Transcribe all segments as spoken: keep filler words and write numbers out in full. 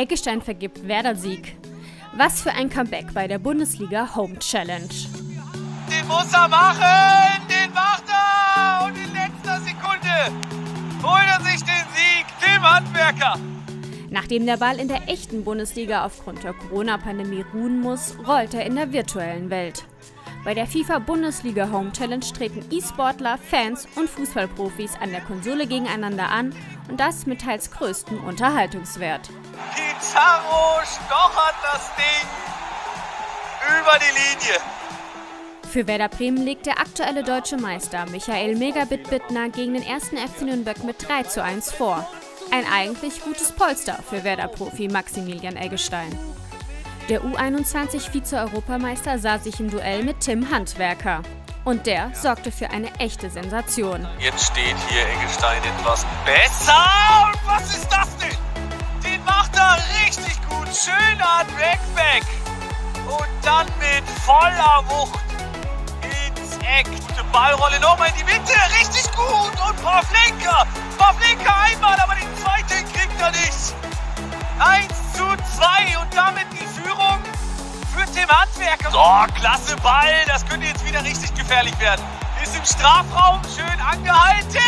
Eggestein vergibt Werder Sieg. Was für ein Comeback bei der Bundesliga Home Challenge. Den muss er machen, den macht er! Und in letzter Sekunde holt er sich den Sieg, Tim Handwerker. Nachdem der Ball in der echten Bundesliga aufgrund der Corona-Pandemie ruhen muss, rollt er in der virtuellen Welt. Bei der FIFA Bundesliga Home Challenge treten E-Sportler, Fans und Fußballprofis an der Konsole gegeneinander an und das mit teils größtem Unterhaltungswert. Pizarro stochert das Ding über die Linie. Für Werder Bremen legt der aktuelle deutsche Meister Michael Megabit-Bittner gegen den ersten F C Nürnberg mit drei zu eins vor. Ein eigentlich gutes Polster für Werder-Profi Maximilian Eggestein. Der U einundzwanzig-Vize-Europameister sah sich im Duell mit Tim Handwerker. Und der sorgte für eine echte Sensation. Jetzt steht hier Eggestein etwas besser. Und was ist das denn? Den macht er richtig gut. Schön an Rackback. Und dann mit voller Wucht ins Eck. Die Ballrolle nochmal in die Mitte. Richtig gut. Und Pavlenka. Pavlenka einmal, aber den zweiten kriegt er nicht. eins zu zwei und damit die Führung für Tim Handwerker. So, klasse Ball, das könnte jetzt wieder richtig gefährlich werden. Ist im Strafraum, schön angehalten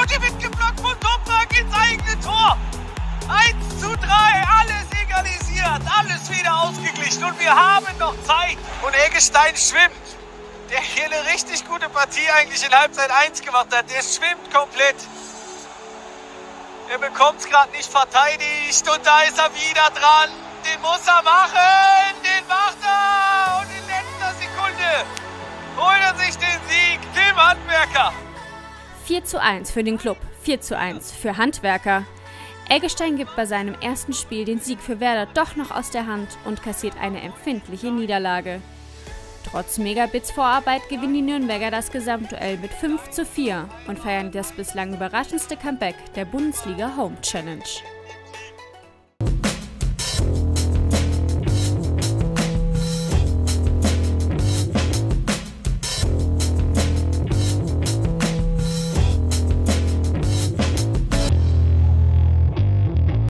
und die wird geblockt von Topberg ins eigene Tor. eins zu drei, alles egalisiert, alles wieder ausgeglichen und wir haben noch Zeit. Und Eggestein schwimmt, der hier eine richtig gute Partie eigentlich in Halbzeit eins gemacht hat, der schwimmt komplett. Er bekommt es gerade nicht verteidigt und da ist er wieder dran. Den muss er machen, den macht er. Und in letzter Sekunde holt er sich den Sieg, Tim Handwerker. vier zu eins für den Club, vier zu eins für Handwerker. Eggestein gibt bei seinem ersten Spiel den Sieg für Werder doch noch aus der Hand und kassiert eine empfindliche Niederlage. Trotz Megabits Vorarbeit gewinnen die Nürnberger das Gesamtduell mit fünf zu vier und feiern das bislang überraschendste Comeback der Bundesliga Home Challenge.